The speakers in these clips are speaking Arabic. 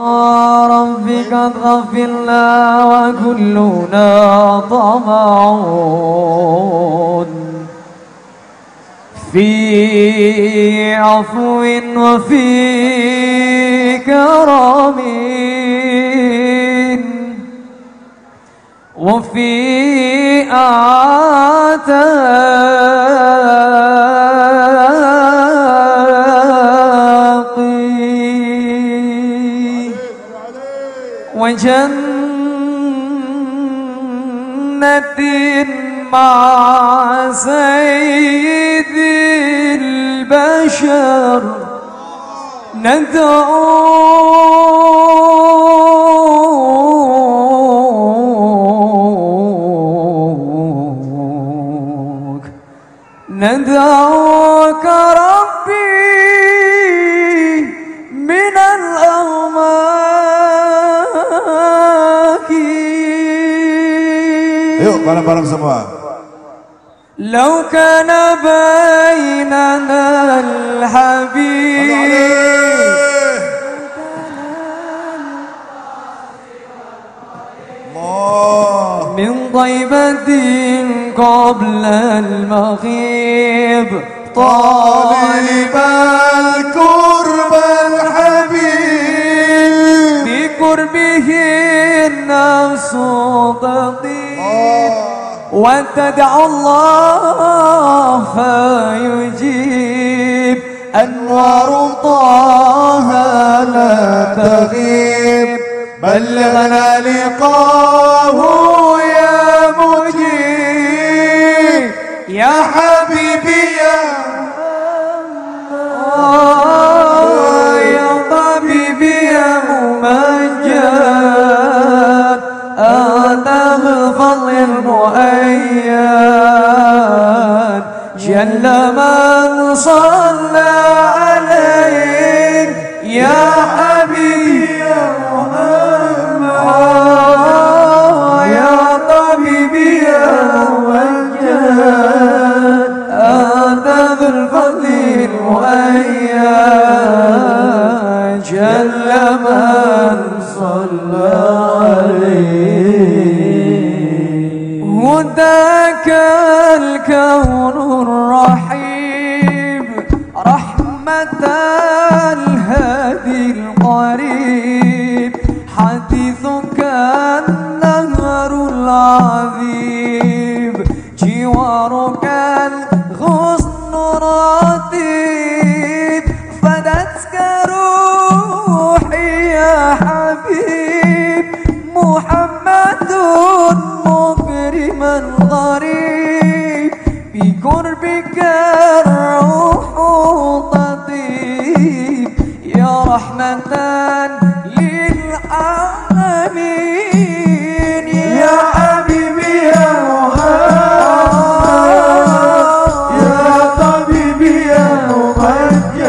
ربك اغفر لنا وكلنا طمعون في عفو وفي كرم وفي عتاق وجنة مع سيد البشر ندعوك ربي من الأغماك. Yuk bareng-bareng semua. Laukana Bainanal Habib. من طيبة قبل المغيب طالب القرب الحبيب بقربه النفس تطيب وتدعو الله فيجيب أنوار طه لا تغيب بلغنا لقاه يا حبيبي يا طبيبي يا ممجد أنت بفضل المؤيد جل من صلى عليك يا حبيبي يا محمد يا طبيبي يا ممجد جل من صلى عليه هداك الكون الرحيم رحمة الهادي القريب حديثك النهر العذيب جوارك الغصن رطيب فدتك محمد مكرما غريب بقربك الروح تطيب يا رحمة للعالمين يا حبيبي يا محمد يا طبيبي يا مجد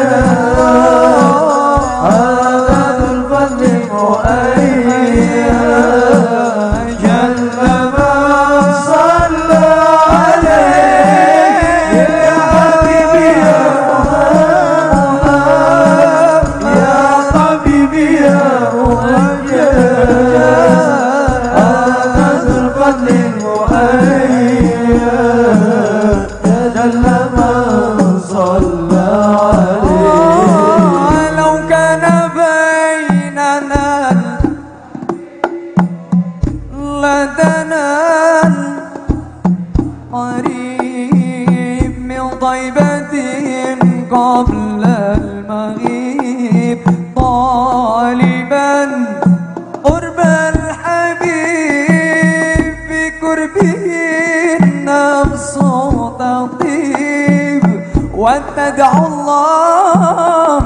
قبل المغيب طالبا قرب الحبيب بقربه النفس تطيب وتدعو الله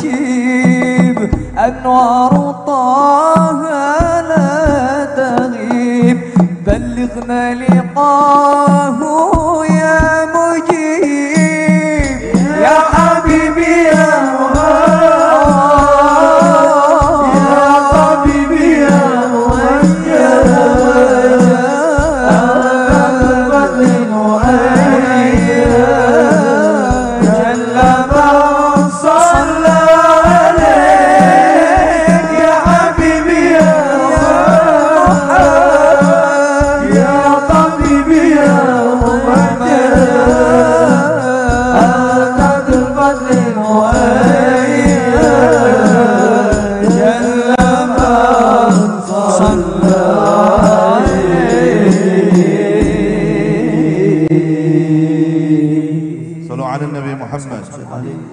فيجيب أنوار طه لا تغيب بلغنا لقاه جل من صلى عليه عليه